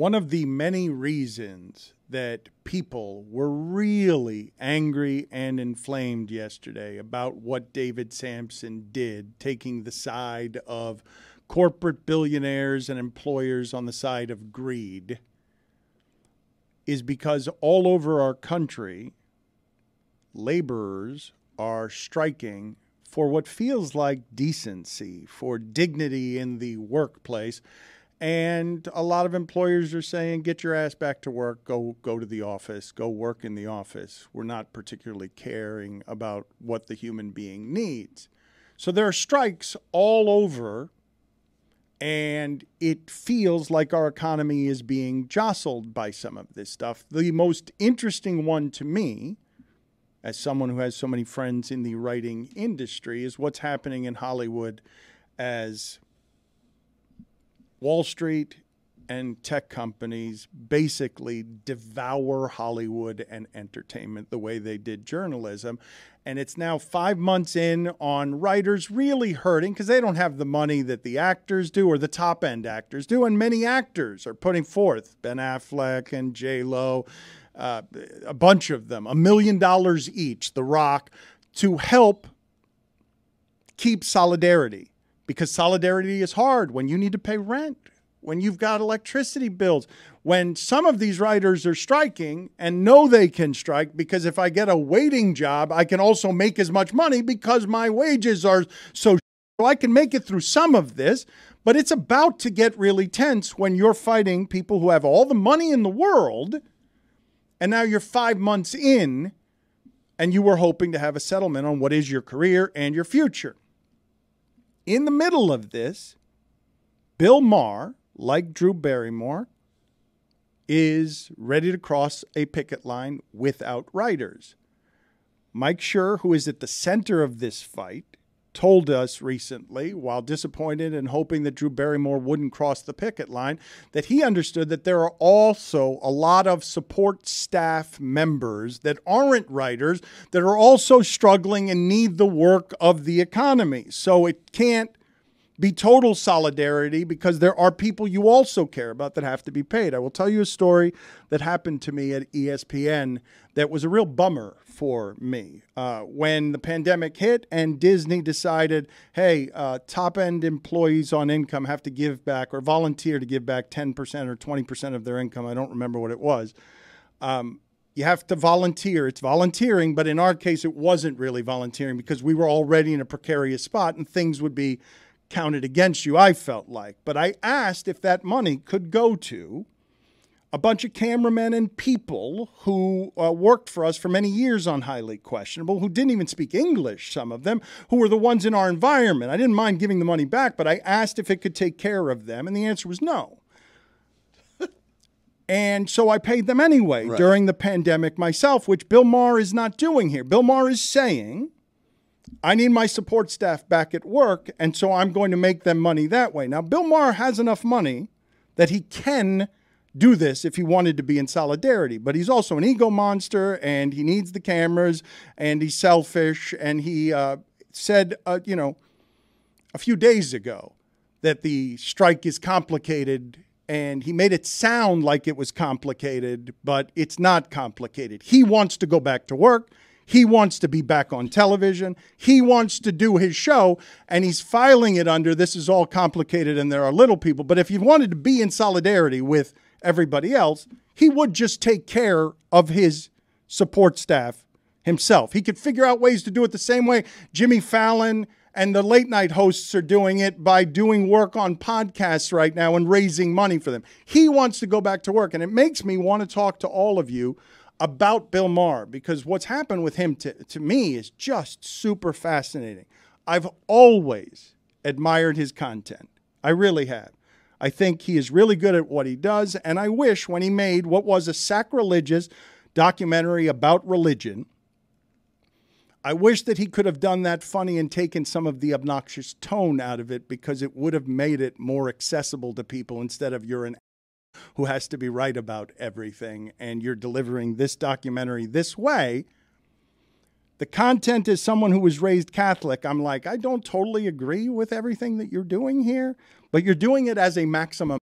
One of the many reasons that people were really angry and inflamed yesterday about what David Sampson did, taking the side of corporate billionaires and employers on the side of greed, is because all over our country, laborers are striking for what feels like decency, for dignity in the workplace. And a lot of employers are saying, get your ass back to work, go to the office, go work in the office. We're not particularly caring about what the human being needs. So there are strikes all over, and it feels like our economy is being jostled by some of this stuff. The most interesting one to me, as someone who has so many friends in the writing industry, is what's happening in Hollywood as Wall Street and tech companies basically devour Hollywood and entertainment the way they did journalism. And it's now 5 months in on writers really hurting because they don't have the money that the actors do or the top-end actors do. And many actors are putting forth, Ben Affleck and J. Lo, a bunch of them, $1 million each, The Rock, to help keep solidarity. Because solidarity is hard when you need to pay rent, when you've got electricity bills, when some of these writers are striking and know they can strike because if I get a waiting job, I can also make as much money because my wages are so I can make it through some of this. But it's about to get really tense when you're fighting people who have all the money in the world and now you're 5 months in and you were hoping to have a settlement on what is your career and your future. In the middle of this, Bill Maher, like Drew Barrymore, is ready to cross a picket line without writers. Mike Schur, who is at the center of this fight, told us recently, while disappointed and hoping that Drew Barrymore wouldn't cross the picket line, that he understood that there are also a lot of support staff members that aren't writers that are also struggling and need the work of the economy. So it can't be total solidarity because there are people you also care about that have to be paid. I will tell you a story that happened to me at ESPN that was a real bummer for me. When the pandemic hit and Disney decided, hey, top-end employees on income have to give back or volunteer to give back 10% or 20% of their income. I don't remember what it was. You have to volunteer. It's volunteering, but in our case, it wasn't really volunteering because we were already in a precarious spot and things would be counted against you, I felt like. But I asked if that money could go to a bunch of cameramen and people who worked for us for many years on Highly Questionable, who didn't even speak English, some of them, who were the ones in our environment. I didn't mind giving the money back, but I asked if it could take care of them, and the answer was no. And so I paid them anyway during the pandemic myself, which Bill Maher is not doing here. Bill Maher is saying, I need my support staff back at work, and so I'm going to make them money that way. Now, Bill Maher has enough money that he can do this if he wanted to be in solidarity, but he's also an ego monster, and he needs the cameras, and he's selfish, and he said, you know, a few days ago that the strike is complicated, and he made it sound like it was complicated, but it's not complicated. He wants to go back to work. He wants to be back on television. He wants to do his show, and he's filing it under this is all complicated and there are little people. But if you wanted to be in solidarity with everybody else, he would just take care of his support staff himself. He could figure out ways to do it the same way Jimmy Fallon and the late night hosts are doing it by doing work on podcasts right now and raising money for them. He wants to go back to work, and it makes me want to talk to all of you about Bill Maher, because what's happened with him to me is just super fascinating. I've always admired his content. I really have. I think he is really good at what he does, and I wish when he made what was a sacrilegious documentary about religion, I wish that he could have done that funny and taken some of the obnoxious tone out of it, because it would have made it more accessible to people instead of you're an who has to be right about everything, and you're delivering this documentary this way. The content is someone who was raised Catholic. I'm like, I don't totally agree with everything that you're doing here, but you're doing it as a maximum,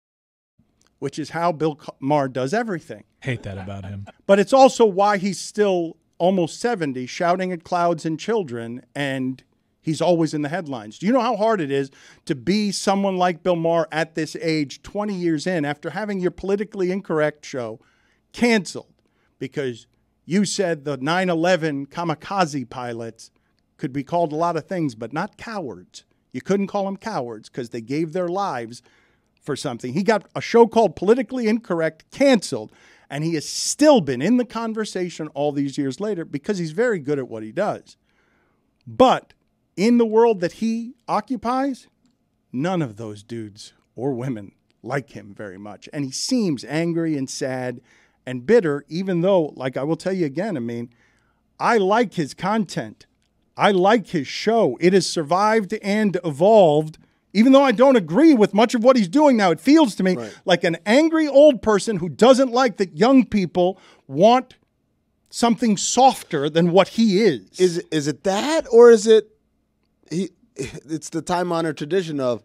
which is how Bill Maher does everything. Hate that about him. But it's also why he's still almost 70, shouting at clouds and children, and he's always in the headlines. Do you know how hard it is to be someone like Bill Maher at this age, 20 years in, after having your Politically Incorrect show canceled because you said the 9/11 kamikaze pilots could be called a lot of things, but not cowards. You couldn't call them cowards because they gave their lives for something. He got a show called Politically Incorrect canceled, and he has still been in the conversation all these years later because he's very good at what he does. But in the world that he occupies, none of those dudes or women like him very much. And he seems angry and sad and bitter, even though, like I will tell you again, I mean, I like his content. I like his show. It has survived and evolved. Even though I don't agree with much of what he's doing now, it feels to me like an angry old person who doesn't like that young people want something softer than what he is. Is it that, or is it it's the time-honored tradition of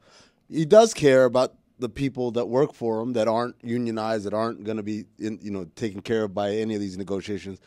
he does care about the people that work for him that aren't unionized, that aren't going to be taken care of by any of these negotiations,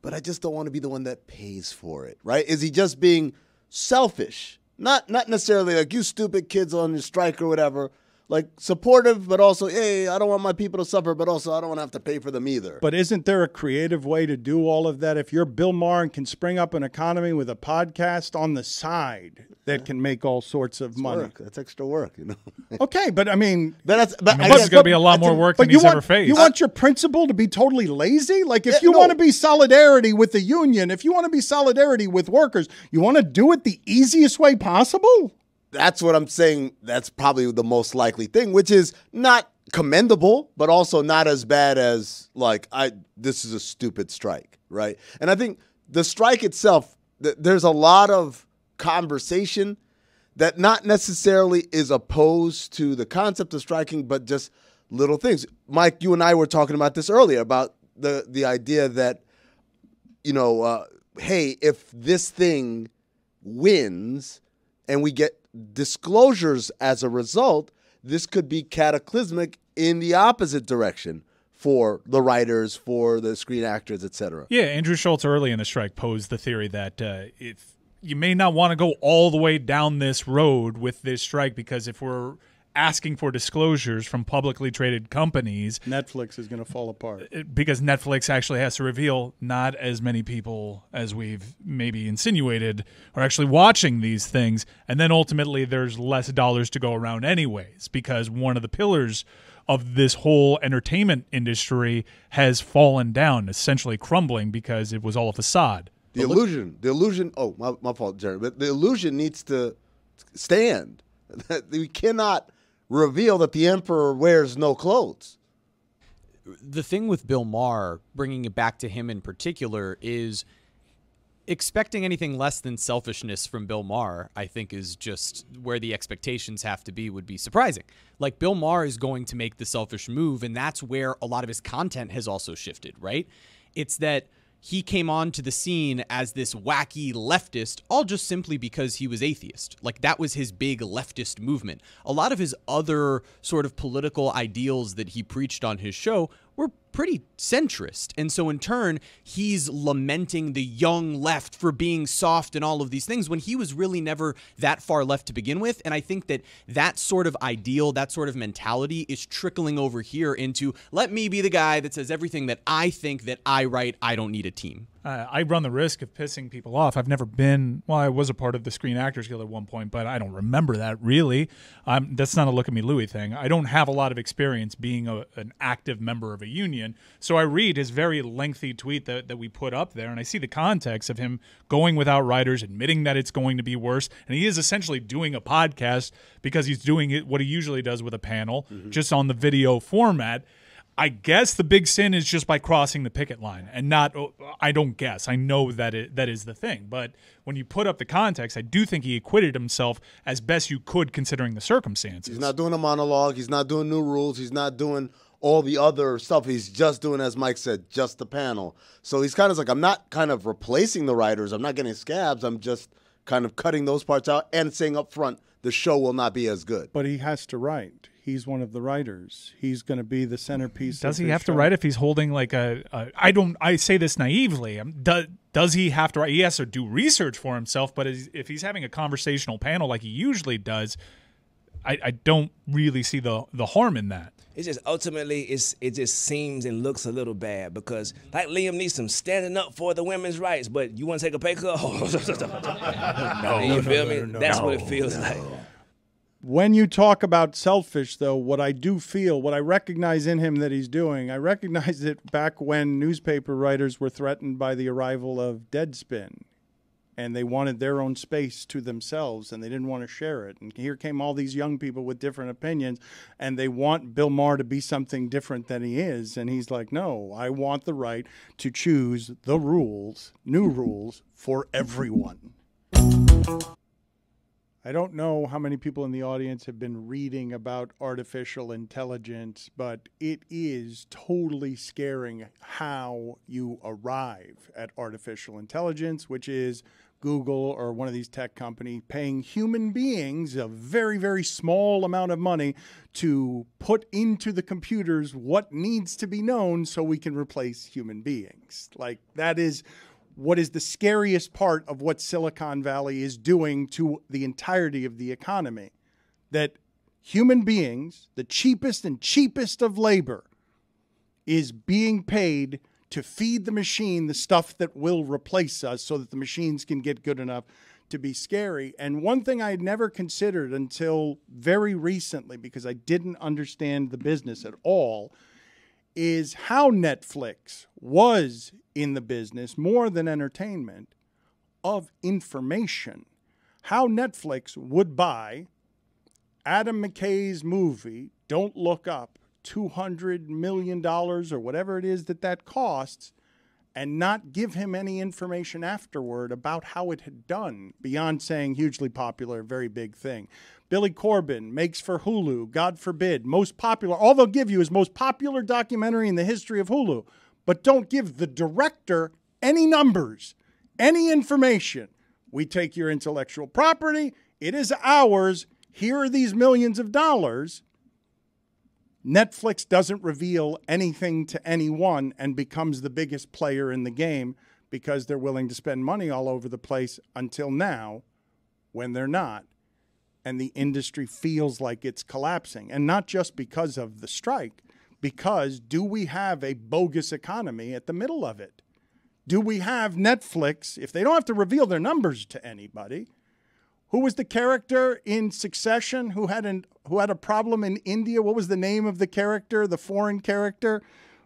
but I just don't want to be the one that pays for it, right? Is he just being selfish? Not necessarily like, you stupid kids on your strike or whatever. Like, supportive, but also, hey, I don't want my people to suffer, but also I don't want to have to pay for them either. But isn't there a creative way to do all of that? If you're Bill Maher and can spring up an economy with a podcast on the side that can make all sorts of money. Work. That's extra work, you know. Okay, but I mean... This is going to be a lot more work than he's ever faced. You want your principal to be totally lazy? Like, if you want to be solidarity with the union, if you want to be solidarity with workers, you want to do it the easiest way possible? That's what I'm saying. That's probably the most likely thing, which is not commendable, but also not as bad as, like, this is a stupid strike, right? And I think the strike itself, there's a lot of conversation that not necessarily is opposed to the concept of striking, but just little things. Mike, you and I were talking about this earlier, about the idea that, hey, if this thing wins and we get disclosures as a result, this could be cataclysmic in the opposite direction for the writers, for the screen actors, etc. Yeah, Andrew Schultz early in the strike posed the theory that if you may not want to go all the way down this road with this strike, because if we're asking for disclosures from publicly traded companies, Netflix is going to fall apart. Because Netflix actually has to reveal not as many people as we've maybe insinuated are actually watching these things. And then ultimately there's less dollars to go around anyways, because one of the pillars of this whole entertainment industry has fallen down, essentially crumbling, because it was all a facade. The illusion. Oh, my fault, Jerry. But the illusion needs to stand. We cannot reveal that the emperor wears no clothes. The thing with Bill Maher, bringing it back to him in particular, is expecting anything less than selfishness from Bill Maher, I think, is just where the expectations have to be would be surprising. Like, Bill Maher is going to make the selfish move, and that's where a lot of his content has also shifted, right? It's that he came onto the scene as this wacky leftist, all just simply because he was atheist. Like, that was his big leftist movement. A lot of his other sort of political ideals that he preached on his show were pretty centrist. And so in turn, he's lamenting the young left for being soft and all of these things when he was really never that far left to begin with. And I think that that sort of ideal, that sort of mentality is trickling over here into, let me be the guy that says everything that I think that I write, I don't need a team. I run the risk of pissing people off. I've never been, well, I was a part of the Screen Actors Guild at one point, but I don't remember that really. That's not a look at me, Louie thing. I don't have a lot of experience being an active member of a union. So I read his very lengthy tweet that we put up there, and I see the context of him going without writers, admitting that it's going to be worse. And he is essentially doing a podcast because he's doing it, what he usually does with a panel, just on the video format. I guess the big sin is just by crossing the picket line and not, I don't guess. I know that is the thing. But when you put up the context, I do think he acquitted himself as best you could considering the circumstances. He's not doing a monologue. He's not doing new rules. He's not doing all the other stuff. He's just doing, as Mike said, just the panel. So he's kind of like, I'm not kind of replacing the writers. I'm not getting scabs. I'm just kind of cutting those parts out and saying up front, the show will not be as good. But he has to write. He's one of the writers. He's going to be the centerpiece. Does he have to write if he's holding like a I say this naively. Does he have to write? He has to do research for himself. But if he's having a conversational panel like he usually does, I don't really see the harm in that. It's just ultimately it just seems and looks a little bad because like Liam Neeson standing up for the women's rights, but you want to take a pay cut? No, you feel me? That's what it feels like. When you talk about selfish, though, what I do feel, what I recognize in him that he's doing, I recognize it back when newspaper writers were threatened by the arrival of Deadspin. And they wanted their own space to themselves, and they didn't want to share it. And here came all these young people with different opinions, and they want Bill Maher to be something different than he is. And he's like, no, I want the right to choose the rules, new rules, for everyone. I don't know how many people in the audience have been reading about artificial intelligence, but it is totally scaring how you arrive at artificial intelligence, which is Google or one of these tech companies paying human beings a very, very small amount of money to put into the computers what needs to be known so we can replace human beings. Like, that is what is the scariest part of what Silicon Valley is doing to the entirety of the economy, that human beings, the cheapest and cheapest of labor, is being paid to feed the machine the stuff that will replace us so that the machines can get good enough to be scary. And one thing I had never considered until very recently, because I didn't understand the business at all, is how Netflix was in the business, more than entertainment, of information. How Netflix would buy Adam McKay's movie, Don't Look Up, $200 million or whatever it is that costs, and not give him any information afterward about how it had done, beyond saying hugely popular, very big thing. Billy Corbin makes for Hulu, God forbid, most popular. All they'll give you is most popular documentary in the history of Hulu, but don't give the director any numbers, any information. We take your intellectual property. It is ours. Here are these millions of dollars. Netflix doesn't reveal anything to anyone and becomes the biggest player in the game because they're willing to spend money all over the place until now when they're not. And the industry feels like it's collapsing. And not just because of the strike, because do we have a bogus economy at the middle of it? Do we have Netflix, if they don't have to reveal their numbers to anybody? Who was the character in Succession who had a problem in India? What was the name of the character, the foreign character?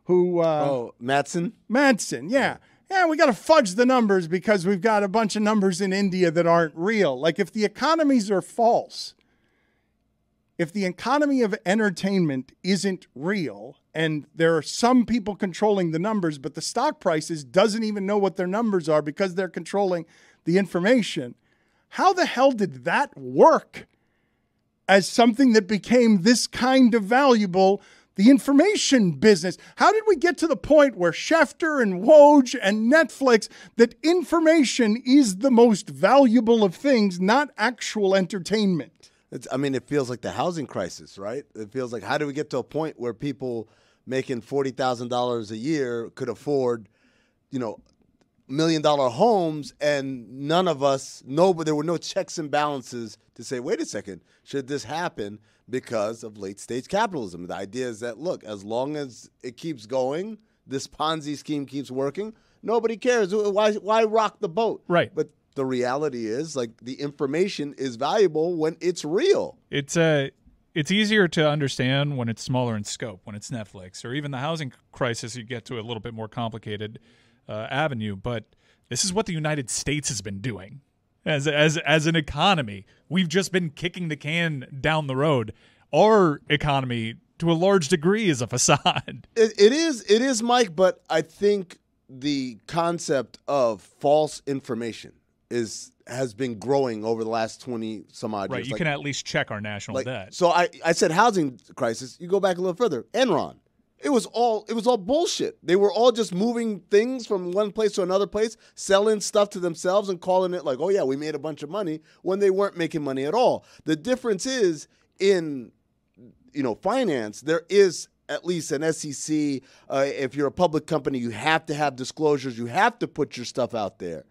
Who? Oh, Madsen? Madsen, yeah. Yeah, we got to fudge the numbers because we've got a bunch of numbers in India that aren't real. Like, if the economies are false, if the economy of entertainment isn't real, and there are some people controlling the numbers, but the stock prices doesn't even know what their numbers are because they're controlling the information, how the hell did that work as something that became this kind of valuable, the information business? How did we get to the point where Schefter and Woj and Netflix, that information is the most valuable of things, not actual entertainment? I mean, it feels like the housing crisis, right? It feels like, how do we get to a point where people making $40,000 a year could afford, you know, $1 million homes, and none of us know, but there were no checks and balances to say, wait a second, should this happen because of late stage capitalism? The idea is that, look, as long as it keeps going, this Ponzi scheme keeps working, nobody cares. Why rock the boat? Right. But the reality is, like, the information is valuable when it's real. It's easier to understand when it's smaller in scope, when it's Netflix, or even the housing crisis, you get to a little bit more complicated avenue, but this is what the United States has been doing as an economy. We've just been kicking the can down the road. Our economy, to a large degree, is a facade. It is, Mike, but I think the concept of false information has been growing over the last 20 some odd years. Right, you can at least check our national debt. So I said housing crisis. You go back a little further. Enron. It was all bullshit. They were all just moving things from one place to another place, selling stuff to themselves and calling it like, oh yeah, we made a bunch of money, when they weren't making money at all. The difference is in, you know, finance, there is at least an SEC. If you're a public company, you have to have disclosures. You have to put your stuff out there.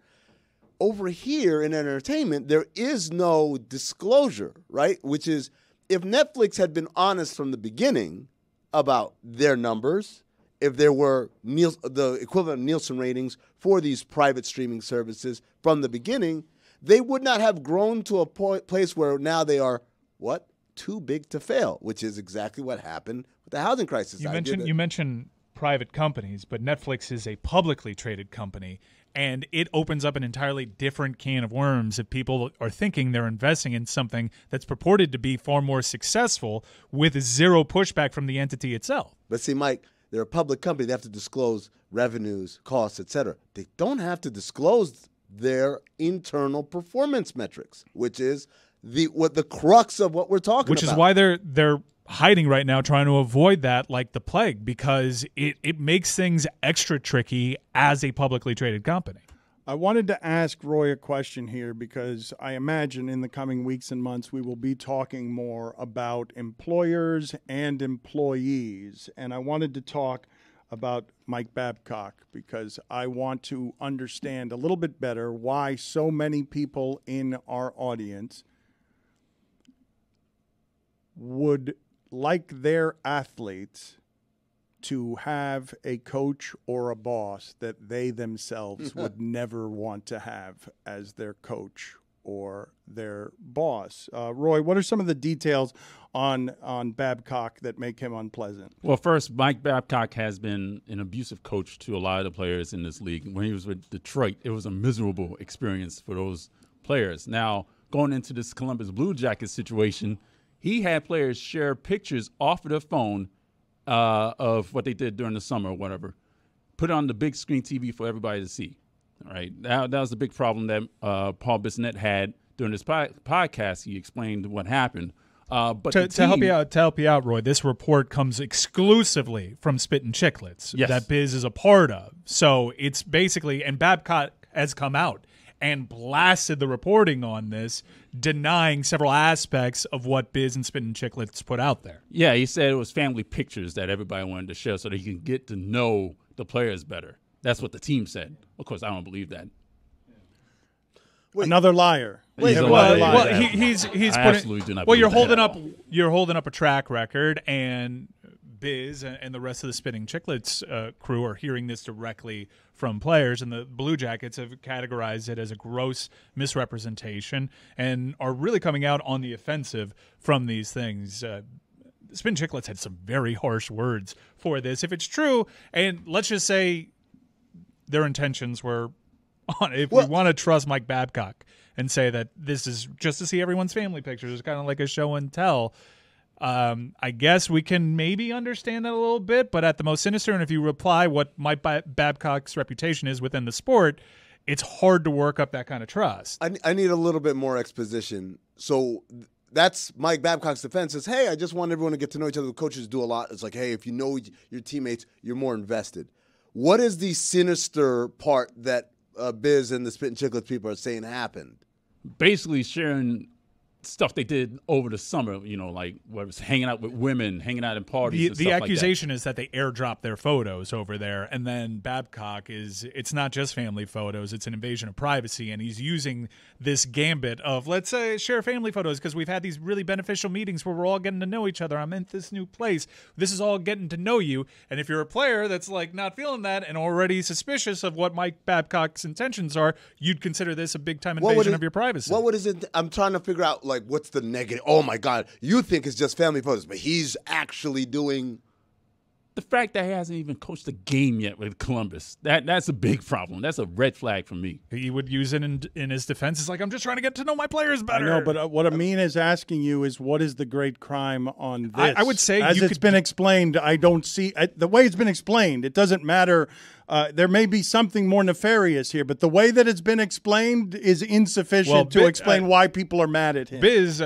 Over here in entertainment, there is no disclosure, right? Which is, if Netflix had been honest from the beginning about their numbers, if there were the equivalent of Nielsen ratings for these private streaming services from the beginning, they would not have grown to a place where now they are, what? Too big to fail, which is exactly what happened with the housing crisis. You mentioned private companies, but Netflix is a publicly traded company, and it opens up an entirely different can of worms if people are thinking they're investing in something that's purported to be far more successful with zero pushback from the entity itself. But see, Mike, they're a public company. They have to disclose revenues, costs, etc. They don't have to disclose their internal performance metrics, which is the crux of what we're talking about. Which is why they're hiding right now, trying to avoid that like the plague, because it makes things extra tricky as a publicly traded company. I wanted to ask Roy a question here, because I imagine in the coming weeks and months we will be talking more about employers and employees. And I wanted to talk about Mike Babcock, because I want to understand a little bit better why so many people in our audience would like their athletes to have a coach or a boss that they themselves would never want to have as their coach or their boss. Roy, what are some of the details on Babcock that make him unpleasant? Well, first, Mike Babcock has been an abusive coach to a lot of the players in this league. When he was with Detroit, it was a miserable experience for those players. Now, going into this Columbus Blue Jackets situation, he had players share pictures off of their phone of what they did during the summer or whatever, put it on the big screen TV for everybody to see. All right. That was the big problem that Paul Bissonnette had during this podcast. He explained what happened. But to help you out, Roy, this report comes exclusively from Spittin' Chiclets, yes, that Biz is a part of. So it's basically, and Babcock has come out and blasted the reporting on this, denying several aspects of what Biz and Spittin' Chiclets put out there. Yeah, he said it was family pictures that everybody wanted to share so that he can get to know the players better. That's what the team said. Of course, I don't believe that. Wait, another liar. Wait, another liar. Well, he's absolutely do not. Well, you're holding up a track record, and Biz and the rest of the Spittin' Chiclets crew are hearing this directly from players, and the Blue Jackets have categorized it as a gross misrepresentation and are really coming out on the offensive from these things. Spittin' Chiclets had some very harsh words for this. If it's true, and let's just say their intentions were on it. If we want to trust Mike Babcock and say that this is just to see everyone's family pictures, it's kind of like a show and tell. I guess we can maybe understand that a little bit, but at the most sinister, and if you reply what Mike Babcock's reputation is within the sport, it's hard to work up that kind of trust. I need a little bit more exposition. So that's Mike Babcock's defense is, hey, I just want everyone to get to know each other. The coaches do a lot. It's like, hey, if you know your teammates, you're more invested. What is the sinister part that Biz and the Spittin' Chiclets people are saying happened? Basically sharing stuff they did over the summer, you know, like whether it's hanging out with women, hanging out in parties. The accusation is that they airdropped their photos over there, and then Babcock it's not just family photos, it's an invasion of privacy, and he's using this gambit of, let's say, share family photos because we've had these really beneficial meetings where we're all getting to know each other. I'm in this new place. This is all getting to know you. And if you're a player that's like not feeling that and already suspicious of what Mike Babcock's intentions are, you'd consider this a big time invasion of your privacy. What is it? I'm trying to figure out, like, what's the negative? Oh, my God. You think it's just family photos, but he's actually doing... The fact that he hasn't even coached a game yet with Columbus, that's a big problem. That's a red flag for me. He would use it in his defense. It's like, I'm just trying to get to know my players better. I know, but what Amin is asking you is, what is the great crime on this? I would say... As it's been explained, I don't see... the way it's been explained, it doesn't matter There may be something more nefarious here, but the way that it's been explained is insufficient to explain why people are mad at him. Biz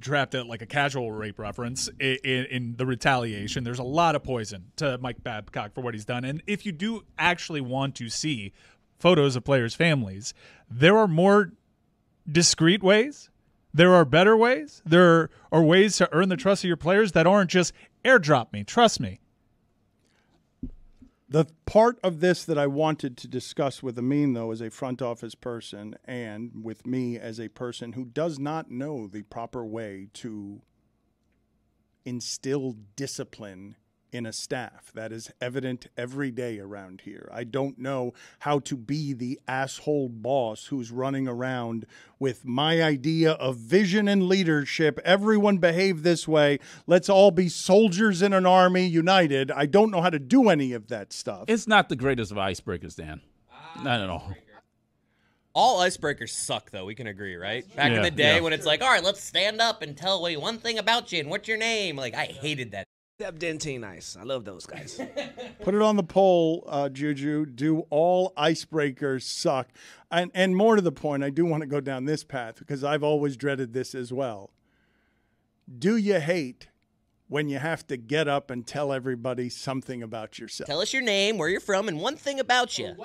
trapped at like a casual rape reference in the retaliation. There's a lot of poison to Mike Babcock for what he's done. And if you do actually want to see photos of players' families, there are more discreet ways. There are better ways. There are ways to earn the trust of your players that aren't just airdrop me, trust me. The part of this that I wanted to discuss with Amin, though, as a front office person and with me as a person who does not know the proper way to instill discipline in a staff. That is evident every day around here. I don't know how to be the asshole boss who's running around with my idea of vision and leadership. Everyone behave this way. Let's all be soldiers in an army united. I don't know how to do any of that stuff. It's not the greatest of icebreakers, Dan. Not at all. All icebreakers suck, though. We can agree, right? Back in the day when it's like, all right, let's stand up and tell me one thing about you and what's your name. Like, I hated that. Except Dentine Ice. I love those guys. Put it on the poll, Juju. Do all icebreakers suck? And more to the point, I do want to go down this path because I've always dreaded this as well. Do you hate when you have to get up and tell everybody something about yourself? Tell us your name, where you're from, and one thing about you.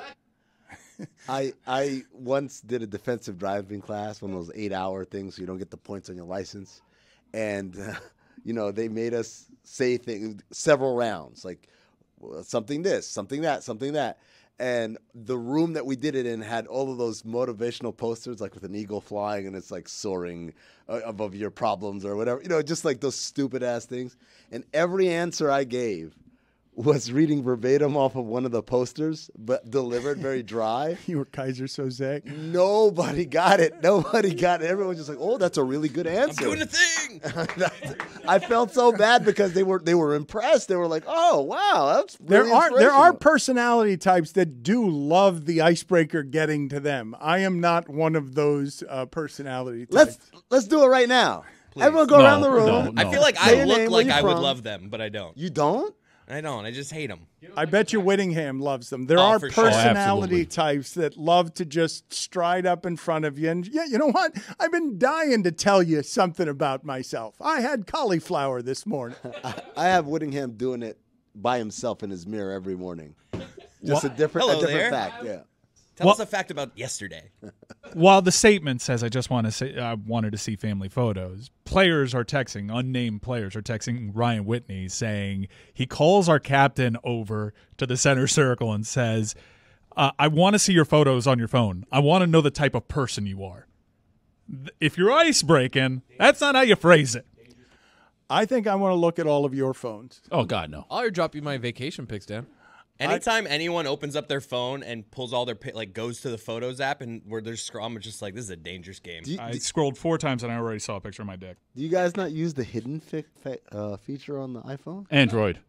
I once did a defensive driving class, one of those 8-hour things so you don't get the points on your license. And... you know, they made us say things several rounds, like something this, something that, something that. And the room that we did it in had all of those motivational posters, like with an eagle flying and it's like soaring above your problems or whatever. You know, just like those stupid ass things. And every answer I gave was reading verbatim off of one of the posters, but delivered very dry. You were Kaiser Soze. Nobody got it. Nobody got it. Everyone was just like, oh, that's a really good answer. I'm doing a thing. I felt so bad because they were impressed. They were like, oh, wow, that's really there are personality types that do love the icebreaker getting to them. I am not one of those personality types. Let's do it right now. Please. Everyone go around the room. No. I feel like I look like I would love them, but I don't. You don't? I don't. I just hate them. I bet you Whittingham loves them. There are personality types that love to just stride up in front of you. And yeah, you know what? I've been dying to tell you something about myself. I had cauliflower this morning. I have Whittingham doing it by himself in his mirror every morning. Just a different fact. Yeah. Tell us a fact about yesterday. While the statement says, I just want to say, I wanted to see family photos, players are texting, unnamed players are texting Ryan Whitney saying he calls our captain over to the center circle and says, I want to see your photos on your phone. I want to know the type of person you are. If you're ice breaking, that's not how you phrase it. I think I want to look at all of your phones. Oh, God, no. I'll drop you my vacation pics, Dan. Anytime anyone opens up their phone and pulls all their goes to the Photos app and where they're scrolling, I'm just like, this is a dangerous game. I scrolled 4 times and I already saw a picture of my dick. Do you guys not use the hidden feature on the iPhone? Android. Oh.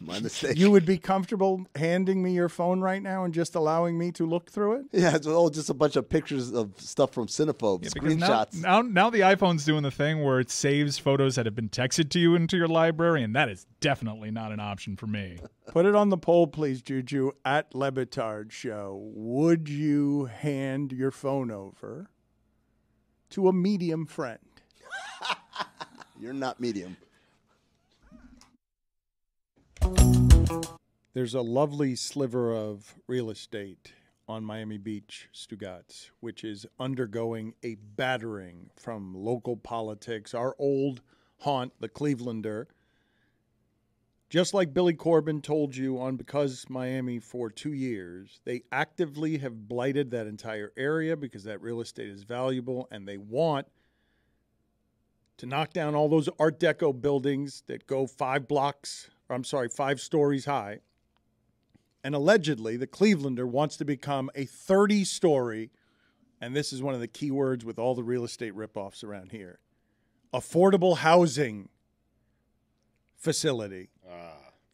My mistake. You would be comfortable handing me your phone right now and just allowing me to look through it? Yeah, it's all just a bunch of pictures of stuff from Cinephobes, screenshots. Now the iPhone's doing the thing where it saves photos that have been texted to you into your library, and that is definitely not an option for me. Put it on the poll, please, Juju, at Lebitard Show. Would you hand your phone over to a medium friend? You're not medium. There's a lovely sliver of real estate on Miami Beach, Stugatz, which is undergoing a battering from local politics. Our old haunt, the Clevelander, just like Billy Corbin told you on Because Miami for 2 years, they actively have blighted that entire area because that real estate is valuable and they want to knock down all those Art Deco buildings that go 5 stories high. And allegedly, the Clevelander wants to become a 30-story, and this is one of the key words with all the real estate ripoffs around here, affordable housing facility,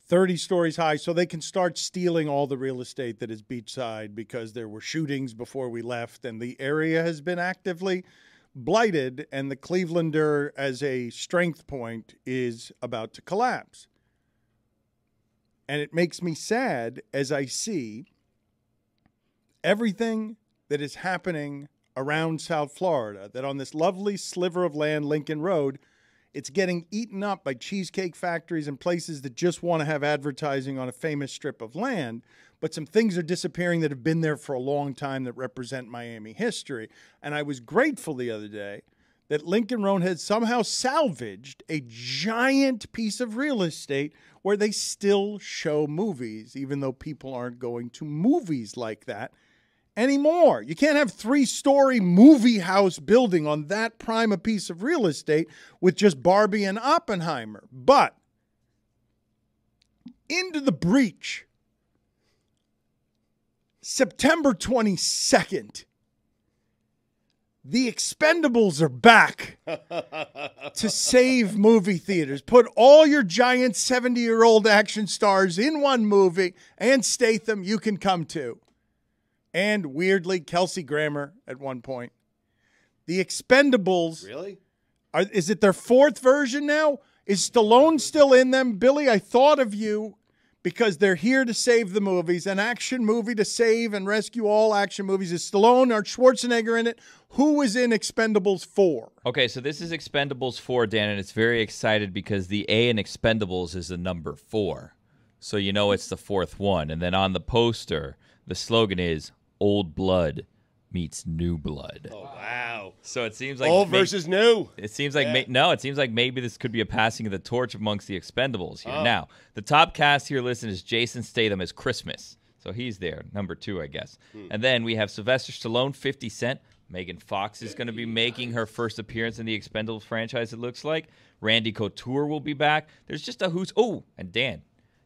30 stories high, so they can start stealing all the real estate that is beachside because there were shootings before we left, and the area has been actively blighted, and the Clevelander, as a strength point, is about to collapse. And it makes me sad as I see everything that is happening around South Florida, that on this lovely sliver of land, Lincoln Road, it's getting eaten up by cheesecake factories and places that just want to have advertising on a famous strip of land. But some things are disappearing that have been there for a long time that represent Miami history. And I was grateful the other day that Lincoln Road had somehow salvaged a giant piece of real estate where they still show movies, even though people aren't going to movies like that anymore. You can't have three-story movie house building on that prime a piece of real estate with just Barbie and Oppenheimer. But into the breach, September 22nd, the Expendables are back to save movie theaters. Put all your giant 70-year-old action stars in one movie, and Statham you can come to. And weirdly, Kelsey Grammer at one point. The Expendables. Really? Is it their fourth version now? Is Stallone still in them? Billy, I thought of you because they're here to save the movies. An action movie to save and rescue all action movies. Is Stallone or Schwarzenegger in it? Who was in Expendables 4? Okay, so this is Expendables 4, Dan, and it's very excited because the A in Expendables is the number 4. So you know it's the fourth one. And then on the poster, the slogan is old blood meets new blood. Oh, wow. So it seems like old versus new. It seems like it seems like maybe this could be a passing of the torch amongst the Expendables here. Oh. Now, the top cast here, listen, is Jason Statham as Christmas. So he's there, number 2, I guess. And then we have Sylvester Stallone, 50 Cent. Megan Fox is going to be making her first appearance in the Expendables franchise, it looks like. Randy Couture will be back. There's just a who's... Oh, and Dan,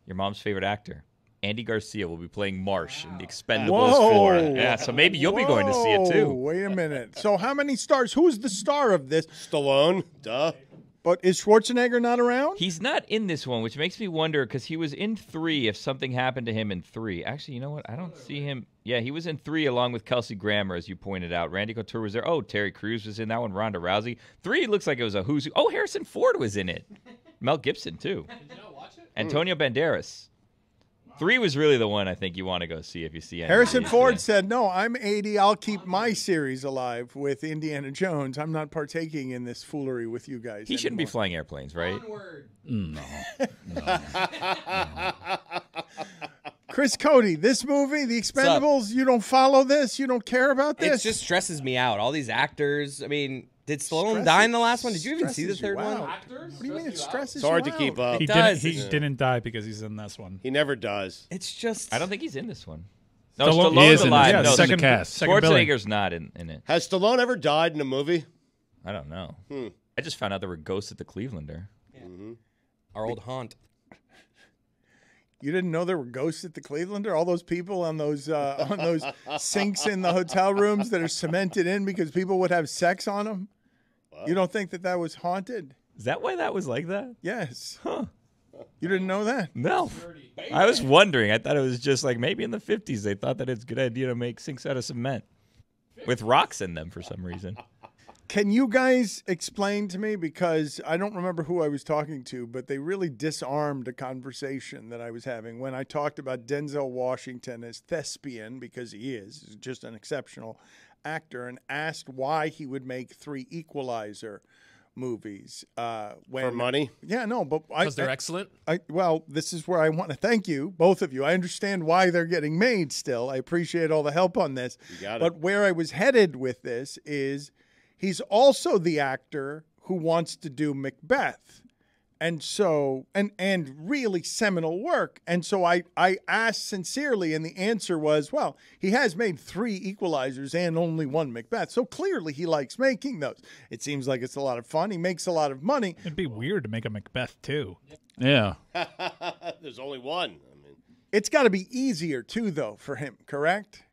your mom's favorite actor, Andy Garcia, will be playing Marsh in the Expendables 4. Yeah, so maybe you'll be going to see it too. Wait a minute. So how many stars? Who's the star of this? Stallone. Duh. But is Schwarzenegger not around? He's not in this one, which makes me wonder, because he was in 3 if something happened to him in 3. Actually, you know what? I don't see him. Yeah, he was in 3 along with Kelsey Grammer, as you pointed out. Randy Couture was there. Oh, Terry Crews was in that one. Ronda Rousey. 3 looks like it was a who's who. Oh, Harrison Ford was in it. Mel Gibson, too. Did you not watch it? Antonio Banderas. 3 was really the one I think you want to go see if you see anything. Harrison Ford said, no, I'm 80. I'll keep my series alive with Indiana Jones. I'm not partaking in this foolery with you guys anymore. Shouldn't be flying airplanes, right? Onward. No. Chris Cody, this movie, The Expendables, you don't follow this? You don't care about this? It just stresses me out. All these actors, I mean... Did Stallone die in the last one? Did you even see the third one? Actors? What do you mean it stresses you out? It's hard to keep up. He didn't die because he's in this one. He never does. It's just... I don't think he's in this one. No, Stallone's alive. Yeah, no, second cast. Schwarzenegger's not in it. Has Stallone ever died in a movie? I don't know. I just found out there were ghosts at the Clevelander. Yeah. Our old haunt. You didn't know there were ghosts at the Clevelander? All those people on those sinks in the hotel rooms that are cemented in because people would have sex on them? Wow. You don't think that that was haunted? Is that why that was like that? Yes. Huh. You didn't know that? No. I was wondering. I thought it was just like maybe in the 50s they thought that it's a good idea to make sinks out of cement with rocks in them for some reason. Can you guys explain to me, because I don't remember who I was talking to, but they really disarmed a conversation that I was having when I talked about Denzel Washington as thespian, because he is just an exceptional actor, and asked why he would make 3 Equalizer movies. When, for money? Yeah, no, but... Because they're excellent? Well, this is where I want to thank you, both of you. I understand why they're getting made still. I appreciate all the help on this. You got it. But where I was headed with this is... He's also the actor who wants to do Macbeth, and so and really seminal work. And so I asked sincerely, and the answer was, well, he has made 3 Equalizers and only 1 Macbeth, so clearly he likes making those. It seems like it's a lot of fun. He makes a lot of money. It'd be weird to make a Macbeth too. Yeah. There's only 1. I mean, it's got to be easier too, though, for him. Correct.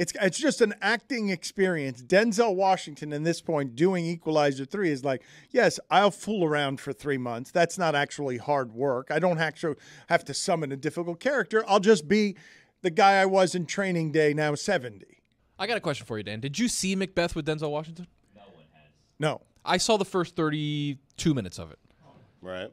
It's just an acting experience. Denzel Washington, at this point, doing Equalizer 3 is like, yes, I'll fool around for 3 months. That's not actually hard work. I don't actually have to summon a difficult character. I'll just be the guy I was in Training Day, now 70. I got a question for you, Dan. Did you see Macbeth with Denzel Washington? No one has. No. I saw the first 32 minutes of it. Right.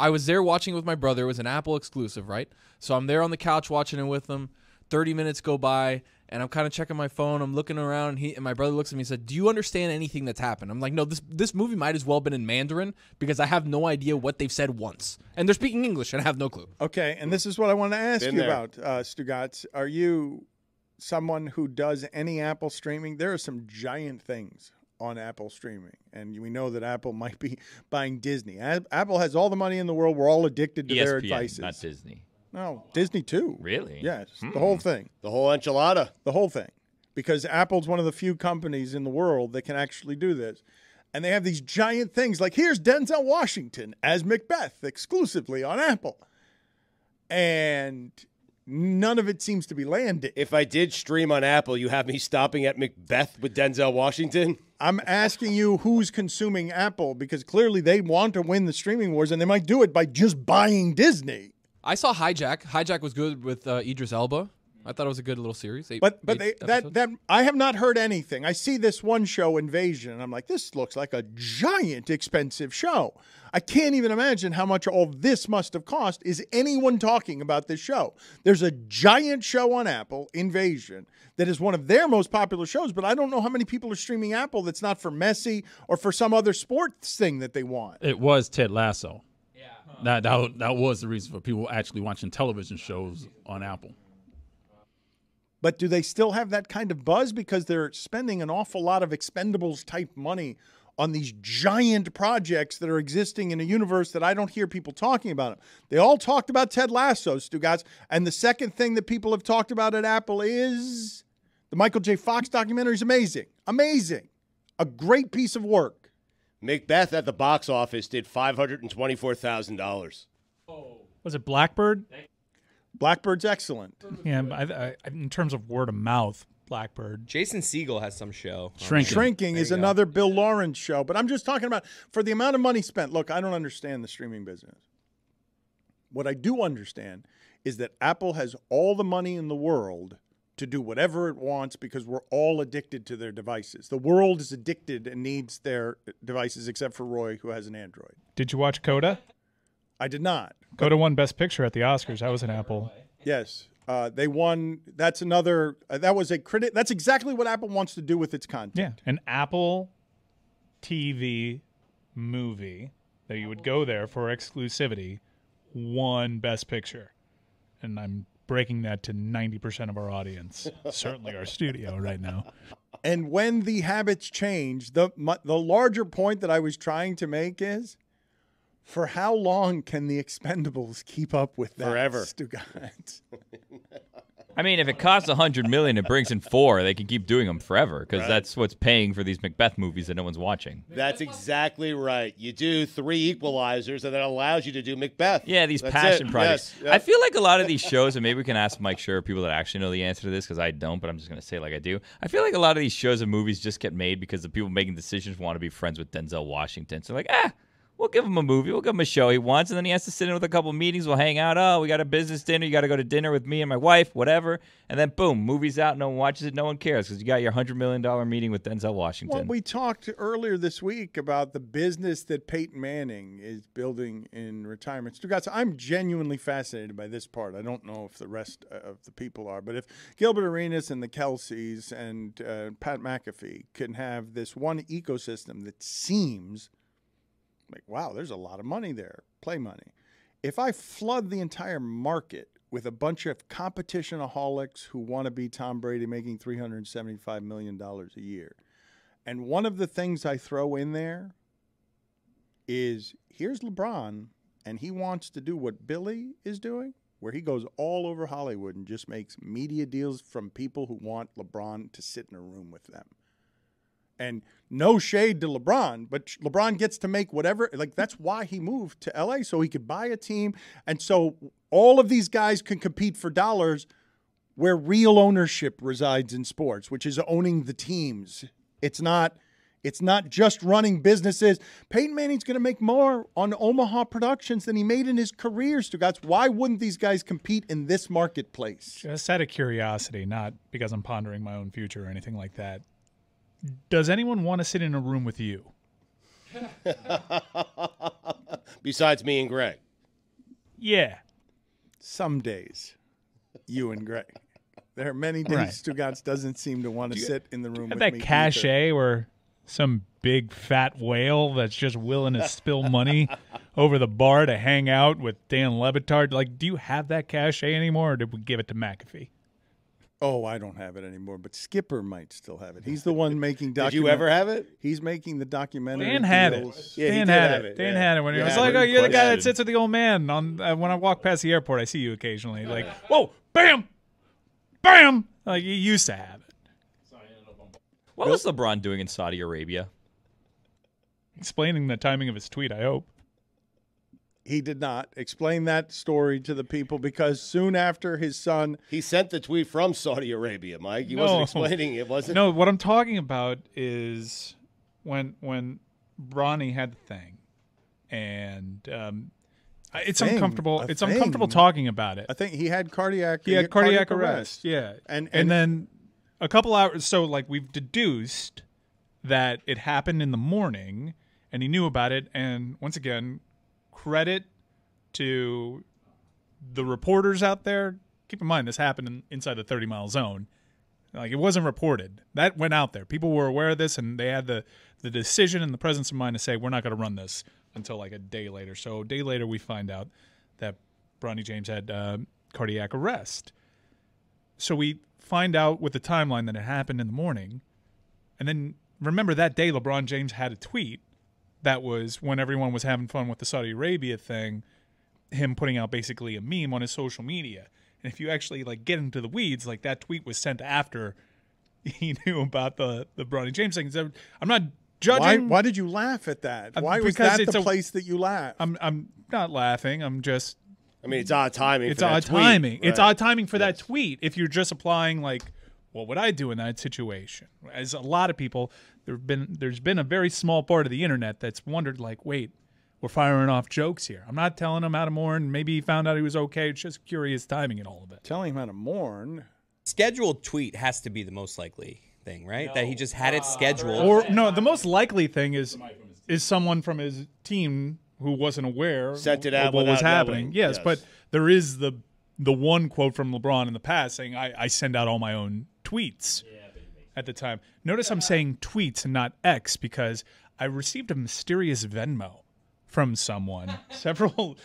I was there watching it with my brother. It was an Apple exclusive, right? So I'm there on the couch watching it with him. 30 minutes go by, and I'm kind of checking my phone. I'm looking around, and my brother looks at me and said, "Do you understand anything that's happened?" I'm like, "No, this movie might as well have been in Mandarin because I have no idea what they've said once. And they're speaking English, and I have no clue." Okay, and this is what I want to ask you about, Stugatz. Are you someone who does any Apple streaming? There are some giant things on Apple streaming, and we know that Apple might be buying Disney. Apple has all the money in the world. We're all addicted to ESPN, their advices. Not Disney. No, Disney too. Really? Yes, the whole thing. The whole enchilada. The whole thing. Because Apple's one of the few companies in the world that can actually do this. And they have these giant things like, here's Denzel Washington as Macbeth exclusively on Apple. And none of it seems to be landing. If I did stream on Apple, you have me stopping at Macbeth with Denzel Washington? I'm asking you who's consuming Apple, because clearly they want to win the streaming wars, and they might do it by just buying Disney. I saw Hijack. Hijack was good with Idris Elba. I thought it was a good little series. But I have not heard anything. I see this one show, Invasion, and I'm like, this looks like a giant expensive show. I can't even imagine how much all this must have cost. Is anyone talking about this show? There's a giant show on Apple, Invasion, that is one of their most popular shows, but I don't know how many people are streaming Apple that's not for Messi or for some other sports thing that they want. It was Ted Lasso. That was the reason for people actually watching television shows on Apple. But do they still have that kind of buzz? Because they're spending an awful lot of Expendables-type money on these giant projects that are existing in a universe that I don't hear people talking about. They all talked about Ted Lasso, Stugatz, and the second thing that people have talked about at Apple is the Michael J. Fox documentary is amazing. Amazing. A great piece of work. Macbeth at the box office did $524,000. Was it Blackbird? Blackbird's excellent. Yeah, in terms of word of mouth, Blackbird. Jason Segel has some show. Shrinking is another Bill Lawrence show, but I'm just talking about for the amount of money spent. Look, I don't understand the streaming business. What I do understand is that Apple has all the money in the world to do whatever it wants because we're all addicted to their devices. The world is addicted and needs their devices, except for Roy, who has an Android. Did you watch Coda? I did not. Coda won Best Picture at the Oscars. That was an Apple. Yes. They won. That's another. That was a credit. That's exactly what Apple wants to do with its content. Yeah. An Apple TV movie that you would go there for exclusivity won Best Picture. And I'm breaking that to 90% of our audience, certainly our studio right now. And when the habits change, the larger point that I was trying to make is, for how long can the Expendables keep up with that? Forever. Stugatz? I mean, if it costs $100 million and brings in $4 million, they can keep doing them forever because that's what's paying for these Macbeth movies that no one's watching. That's exactly right. You do 3 Equalizers, and that allows you to do Macbeth. Yeah, these passion projects. Yes. I feel like a lot of these shows, and maybe we can ask Mike Schur, people that actually know the answer to this, because I don't, but I'm just going to say like I do. I feel like a lot of these shows and movies just get made because the people making decisions want to be friends with Denzel Washington. So like, we'll give him a movie. We'll give him a show he wants, and then he has to sit in with a couple meetings. We'll hang out. Oh, we got a business dinner. You got to go to dinner with me and my wife, whatever. And then, boom, movie's out. No one watches it. No one cares because you got your $100 million meeting with Denzel Washington. Well, we talked earlier this week about the business that Peyton Manning is building in retirement. Stugatz, I'm genuinely fascinated by this part. I don't know if the rest of the people are, but if Gilbert Arenas and the Kelseys and Pat McAfee can have this one ecosystem that seems like, wow, there's a lot of money there, play money. If I flood the entire market with a bunch of competitionaholics who want to be Tom Brady making $375 million a year, and one of the things I throw in there is, here's LeBron, and he wants to do what Billy is doing, where he goes all over Hollywood and just makes media deals from people who want LeBron to sit in a room with them. And no shade to LeBron, but LeBron gets to make whatever. Like, that's why he moved to L.A., so he could buy a team. And so all of these guys can compete for dollars where real ownership resides in sports, which is owning the teams. It's not just running businesses. Peyton Manning's going to make more on Omaha Productions than he made in his career, Stugatz. Why wouldn't these guys compete in this marketplace? Just out of curiosity, not because I'm pondering my own future or anything like that. Does anyone want to sit in a room with you? Besides me and Greg. Yeah. Some days, you and Greg. There are many days Stugatz doesn't seem to want to sit in the room with me. That cachet either. Where some big fat whale that's just willing to spill money over the bar to hang out with Dan Le Batard. Like, do you have that cachet anymore, or did we give it to McAfee? Oh, I don't have it anymore, but Skipper might still have it. He's the one making documentaries. Did you ever have it? He's making the documentary. Dan had it. Yeah, Dan had it. Dan had it when he was like, "Oh, you're the guy that sits with the old man on when I walk past the airport. I see you occasionally." Like, whoa, bam, bam. Like you used to have it. What was LeBron doing in Saudi Arabia? Explaining the timing of his tweet. I hope. He did not explain that story to the people because soon after his son... He sent the tweet from Saudi Arabia, Mike. He wasn't explaining it, was it? No, what I'm talking about is when Bronny had the thing, and it's uncomfortable talking about it. I think he had cardiac arrest. He had cardiac arrest, yeah. And then a couple hours... So, like, we've deduced that it happened in the morning, and he knew about it, and once again... Credit to the reporters out there. Keep in mind, this happened inside the 30-mile zone. Like, it wasn't reported. That went out there. People were aware of this, and they had the decision and the presence of mind to say, we're not going to run this until, like, a day later. So a day later, we find out that Bronny James had cardiac arrest. So we find out with the timeline that it happened in the morning. And then, remember, that day, LeBron James had a tweet. That was when everyone was having fun with the Saudi Arabia thing, him putting out basically a meme on his social media. And if you actually like get into the weeds, like that tweet was sent after he knew about the Bronny James thing. So I'm not judging. Why did you laugh at that? Why was that the place that you laughed? I'm not laughing. I'm just. I mean, it's odd timing. It's odd timing. Right. It's odd timing for that tweet. If you're just applying like, what would I do in that situation? As a lot of people. There's been a very small part of the internet that's wondered, like, wait, we're firing off jokes here. I'm not telling him how to mourn. Maybe he found out he was okay. It's just curious timing and all of it. Telling him how to mourn. Scheduled tweet has to be the most likely thing, right? No. That he just had it scheduled. Or no, the most likely thing is someone from his team who wasn't aware sent it out of what was happening. Knowing. Yes, but there is the one quote from LeBron in the past saying, I send out all my own tweets. Yeah. At the time. Notice I'm saying tweets and not X because I received a mysterious Venmo from someone several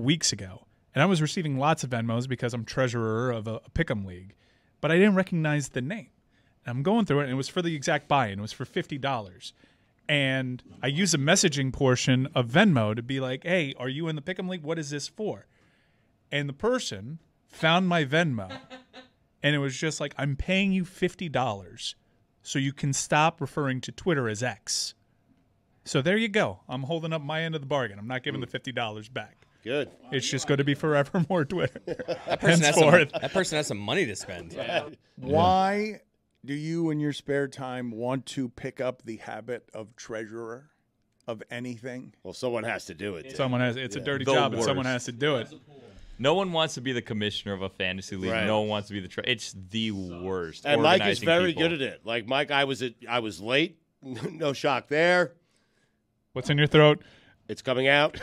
weeks ago. And I was receiving lots of Venmos because I'm treasurer of a pick'em league. But I didn't recognize the name. And I'm going through it, and it was for the exact buy-in. It was for $50. And I used a messaging portion of Venmo to be like, hey, are you in the pick'em league? What is this for? And the person found my Venmo. And it was just like, I'm paying you $50 so you can stop referring to Twitter as X. So there you go. I'm holding up my end of the bargain. I'm not giving the $50 back. Good. It's just going to be forever more Twitter. That person has some money to spend. Yeah. Why do you in your spare time want to pick up the habit of treasurer of anything? Well, someone has to do it. Too. Someone has. It's a dirty job, but someone has to do it. No one wants to be the commissioner of a fantasy league. Right. No one wants to be the it's the worst. And Mike is very good at it. Like Mike, I was late. No shock there. What's in your throat? It's coming out.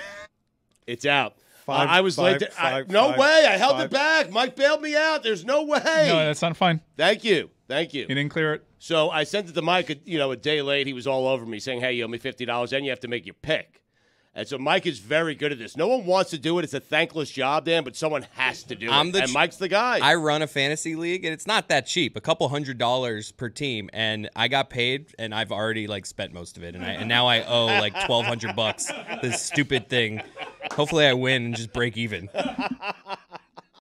It's out. I was late. No way. I held it back. Mike bailed me out. There's no way. No, that's not fine. Thank you. Thank you. You didn't clear it. So I sent it to Mike. A day late. He was all over me, saying, "Hey, you owe me $50, and you have to make your pick." And so Mike is very good at this. No one wants to do it. It's a thankless job, Dan, but someone has to do it. And Mike's the guy. I run a fantasy league, and it's not that cheap. A couple $100s per team, and I got paid, and I've already like spent most of it, and now I owe like $1,200 bucks. This stupid thing. Hopefully, I win and just break even.